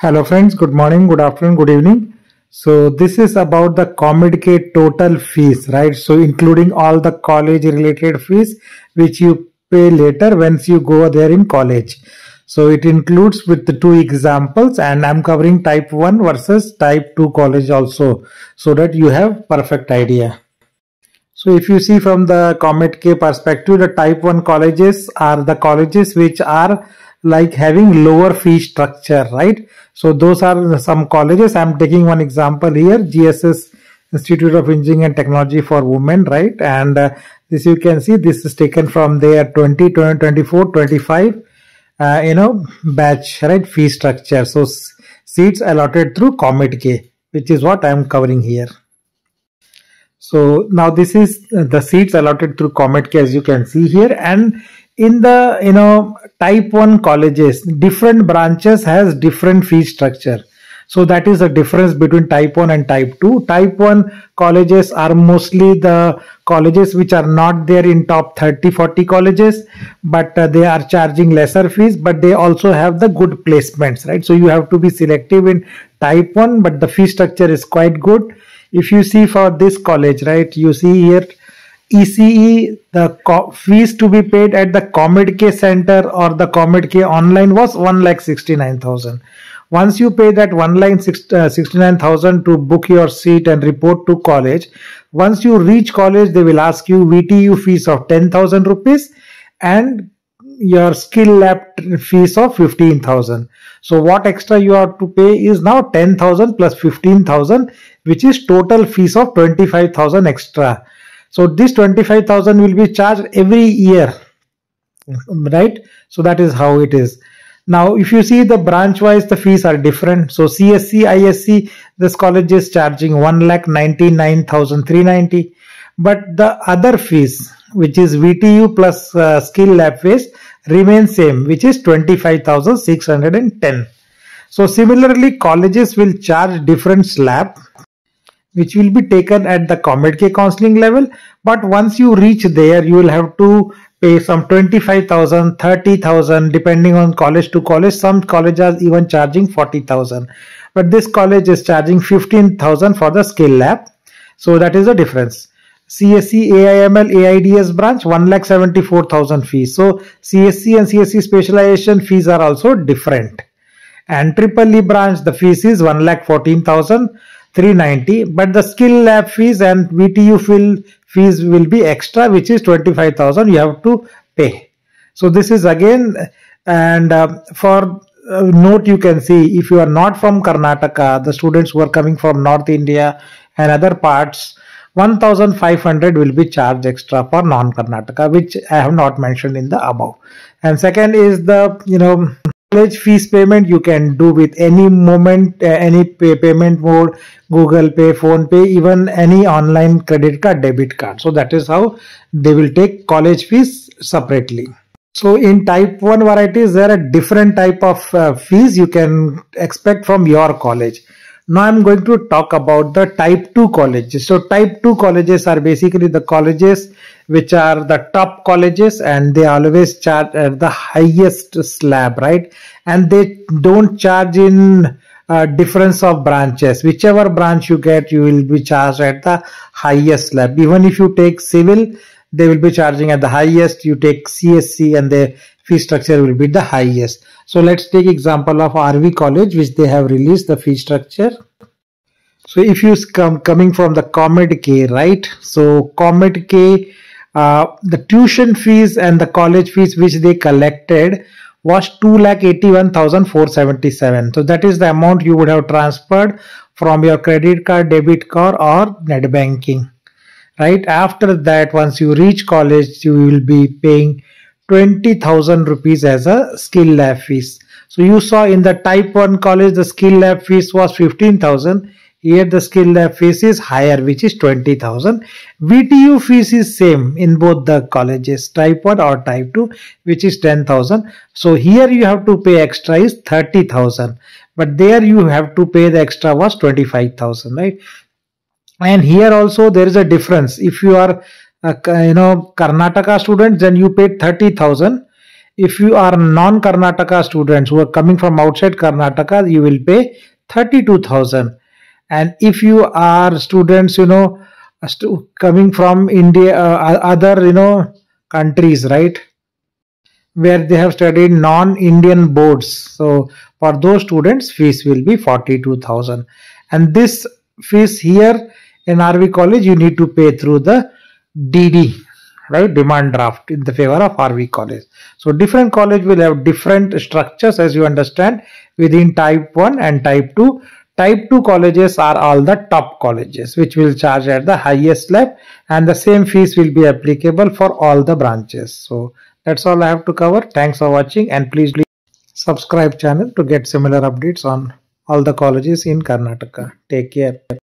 Hello friends, good morning, good afternoon, good evening. So this is about the COMEDK total fees, right? So including all the college related fees which you pay later once you go there in college. So it includes with the two examples, and I'm covering type 1 versus type 2 college also, so that you have perfect idea. So if you see from the COMEDK perspective, the type 1 colleges are the colleges which are like having lower fee structure, right? So those are some colleges. I'm taking one example here, GSS Institute of Engineering and Technology for Women, right? And this you can see, this is taken from their 2024-25 batch, right, fee structure. So seats allotted through COMEDK, which is what I'm covering here. So now this is the seats allotted through COMEDK, as you can see here. And in the type 1 colleges, different branches has different fee structure. So that is the difference between type 1 and type 2. Type 1 colleges are mostly the colleges which are not there in top 30-40 colleges, but they are charging lesser fees, but they also have the good placements, right? So you have to be selective in type 1, but the fee structure is quite good. If you see for this college, right, you see here ECE, the fees to be paid at the COMEDK center or the COMEDK online was 1,69,000. Once you pay that 1,69,000 to book your seat and report to college, once you reach college, they will ask you VTU fees of 10,000 rupees and your skill lab fees of 15,000. So what extra you have to pay is now 10,000 plus 15,000, which is total fees of 25,000 extra. So this 25,000 will be charged every year, right? So that is how it is. Now, if you see the branch wise, the fees are different. So CSC, ISC, this college is charging 1,99,390. But the other fees, which is VTU plus skill lab fees, remain same, which is 25,610. So similarly, colleges will charge different slab, which will be taken at the COMEDK counseling level. But once you reach there, you will have to pay some 25,000, 30,000, depending on college to college. Some colleges are even charging 40,000. But this college is charging 15,000 for the skill lab. So that is the difference. CSC, AIML, AIDS branch, 1,74,000 fees. So CSC and CSC specialization fees are also different. And EEE branch, the fees is 1,14,390. But the skill lab fees and VTU fees will be extra, which is 25,000 you have to pay. So this is again, and for note, you can see if you are not from Karnataka, the students who are coming from North India and other parts, 1,500 will be charged extra for non-Karnataka, which I have not mentioned in the above. And second is the college fees payment you can do with any moment, any payment mode, Google Pay, Phone Pay, even any online credit card, debit card. So that is how they will take college fees separately. So in type 1 varieties, there are different type of fees you can expect from your college. Now I'm going to talk about the type 2 colleges. So type 2 colleges are basically the colleges which are the top colleges, and they always charge at the highest slab, right? And they don't charge in difference of branches. Whichever branch you get, you will be charged at the highest slab. Even if you take civil, they will be charging at the highest. You take CSC and the fee structure will be the highest. So let's take example of RV College, which they have released the fee structure. So if you coming from the COMEDK, right? So COMEDK, the tuition fees and the college fees which they collected was 2,81,477. So that is the amount you would have transferred from your credit card, debit card or net banking, right? After that, once you reach college, you will be paying 20,000 rupees as a skill lab fees. So you saw in the type 1 college, the skill lab fees was 15,000. Here the skill lab fees is higher, which is 20,000. VTU fees is same in both the colleges, type 1 or type 2, which is 10,000. So here you have to pay extra is 30,000. But there you have to pay the extra was 25,000, right? And here also there is a difference. If you are Karnataka students, then you pay 30,000. If you are non-Karnataka students who are coming from outside Karnataka, you will pay 32,000. And if you are students, you know, coming from India, other, you know, countries, right, where they have studied non-Indian boards, so for those students fees will be 42,000, and this fees here in RV College you need to pay through the DD, right, demand draft in the favor of RV College. So different college will have different structures, as you understand, within type 1 and type 2. Type 2 colleges are all the top colleges which will charge at the highest level, and the same fees will be applicable for all the branches. So that's all I have to cover. Thanks for watching, and please subscribe channel to get similar updates on all the colleges in Karnataka. Take care.